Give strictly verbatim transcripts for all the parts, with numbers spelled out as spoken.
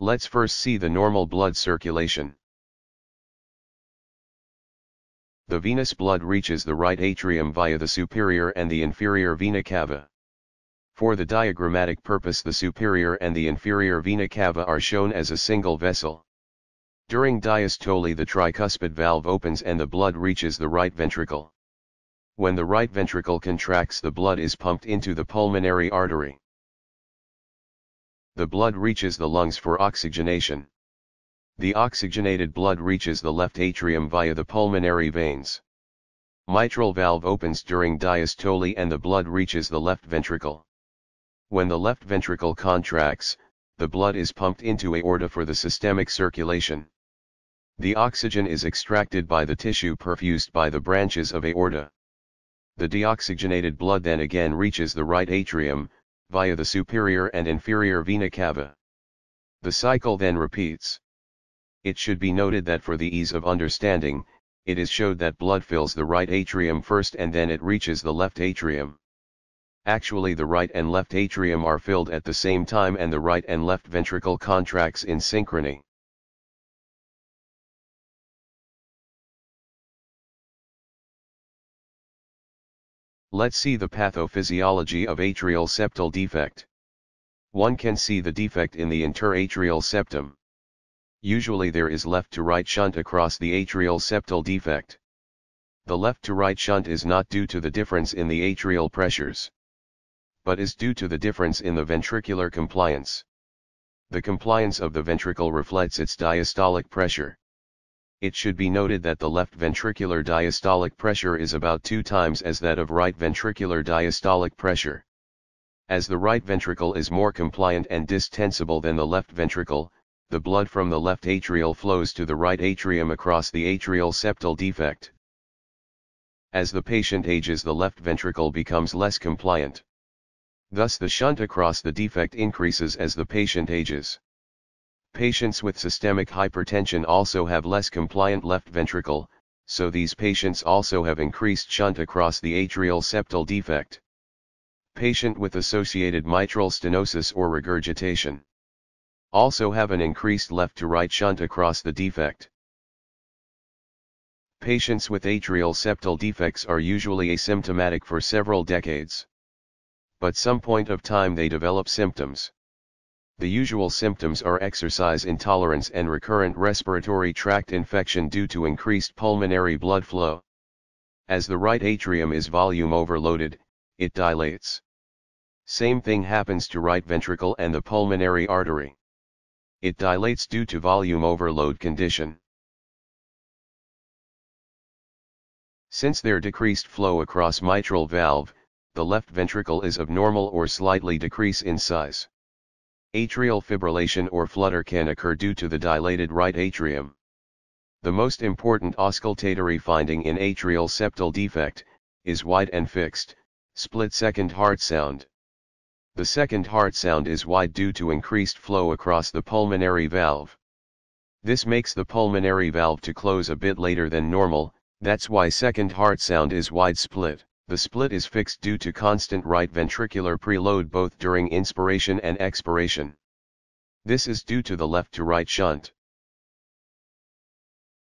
Let's first see the normal blood circulation. The venous blood reaches the right atrium via the superior and the inferior vena cava. For the diagrammatic purpose, the superior and the inferior vena cava are shown as a single vessel. During diastole, the tricuspid valve opens and the blood reaches the right ventricle. When the right ventricle contracts, the blood is pumped into the pulmonary artery. The blood reaches the lungs for oxygenation. The oxygenated blood reaches the left atrium via the pulmonary veins. Mitral valve opens during diastole and the blood reaches the left ventricle. When the left ventricle contracts, the blood is pumped into aorta for the systemic circulation. The oxygen is extracted by the tissue perfused by the branches of aorta. The deoxygenated blood then again reaches the right atrium, via the superior and inferior vena cava. The cycle then repeats. It should be noted that for the ease of understanding, it is showed that blood fills the right atrium first and then it reaches the left atrium. Actually, the right and left atrium are filled at the same time and the right and left ventricle contracts in synchrony. Let's see the pathophysiology of atrial septal defect. One can see the defect in the interatrial septum. Usually there is left-to-right shunt across the atrial septal defect. The left-to-right shunt is not due to the difference in the atrial pressures, but is due to the difference in the ventricular compliance. The compliance of the ventricle reflects its diastolic pressure. It should be noted that the left ventricular diastolic pressure is about two times as that of right ventricular diastolic pressure. As the right ventricle is more compliant and distensible than the left ventricle, the blood from the left atrial flows to the right atrium across the atrial septal defect. As the patient ages, the left ventricle becomes less compliant. Thus the shunt across the defect increases as the patient ages. Patients with systemic hypertension also have less compliant left ventricle, so these patients also have increased shunt across the atrial septal defect. Patient with associated mitral stenosis or regurgitation also have an increased left-to-right shunt across the defect. Patients with atrial septal defects are usually asymptomatic for several decades, but some point of time they develop symptoms. The usual symptoms are exercise intolerance and recurrent respiratory tract infection due to increased pulmonary blood flow. As the right atrium is volume overloaded, it dilates. Same thing happens to right ventricle and the pulmonary artery. It dilates due to volume overload condition. Since there is decreased flow across mitral valve, the left ventricle is abnormal or slightly decrease in size. Atrial fibrillation or flutter can occur due to the dilated right atrium. The most important auscultatory finding in atrial septal defect is wide and fixed, split second heart sound. The second heart sound is wide due to increased flow across the pulmonary valve. This makes the pulmonary valve to close a bit later than normal, that's why second heart sound is wide split. The split is fixed due to constant right ventricular preload both during inspiration and expiration. This is due to the left-to-right shunt.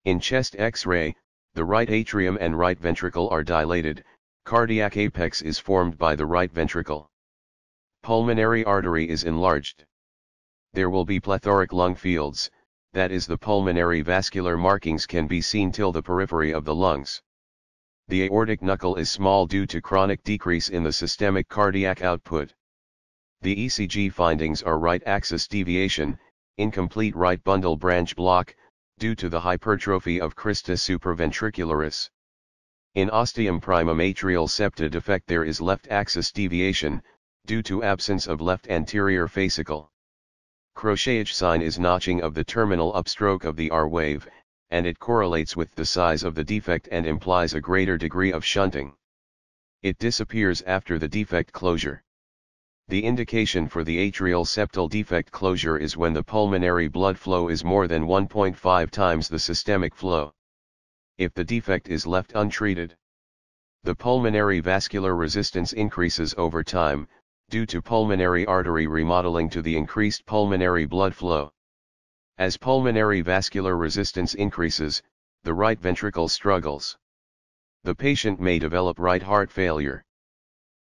In chest X-ray, the right atrium and right ventricle are dilated, cardiac apex is formed by the right ventricle. Pulmonary artery is enlarged. There will be plethoric lung fields, that is, the pulmonary vascular markings can be seen till the periphery of the lungs. The aortic knuckle is small due to chronic decrease in the systemic cardiac output. The E C G findings are right axis deviation, incomplete right bundle branch block, due to the hypertrophy of crista supraventricularis. In ostium primum atrial septal defect there is left axis deviation, due to absence of left anterior fascicle. Crochetage sign is notching of the terminal upstroke of the R wave, and it correlates with the size of the defect and implies a greater degree of shunting. It disappears after the defect closure. The indication for the atrial septal defect closure is when the pulmonary blood flow is more than one point five times the systemic flow. If the defect is left untreated, the pulmonary vascular resistance increases over time, due to pulmonary artery remodeling to the increased pulmonary blood flow. As pulmonary vascular resistance increases, the right ventricle struggles. The patient may develop right heart failure.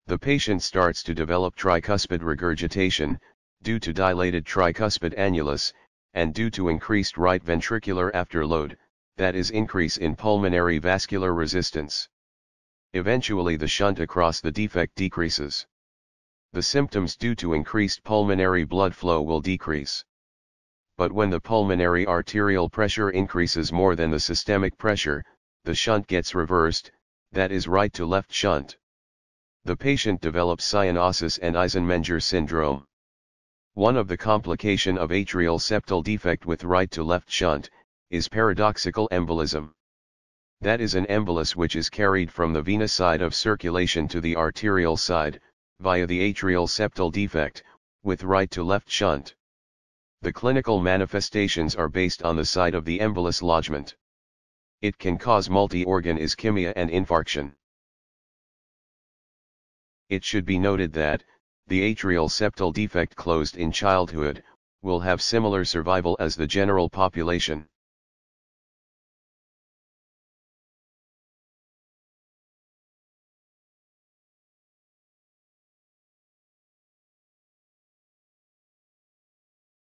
The patient starts to develop tricuspid regurgitation, due to dilated tricuspid annulus, and due to increased right ventricular afterload, that is increase in pulmonary vascular resistance. Eventually the shunt across the defect decreases. The symptoms due to increased pulmonary blood flow will decrease. But when the pulmonary arterial pressure increases more than the systemic pressure, the shunt gets reversed, that is right to left shunt. The patient develops cyanosis and Eisenmenger syndrome. One of the complications of atrial septal defect with right to left shunt, is paradoxical embolism. That is an embolus which is carried from the venous side of circulation to the arterial side, via the atrial septal defect, with right to left shunt. The clinical manifestations are based on the site of the embolus lodgment. It can cause multi-organ ischemia and infarction. It should be noted that, the atrial septal defect closed in childhood, will have similar survival as the general population.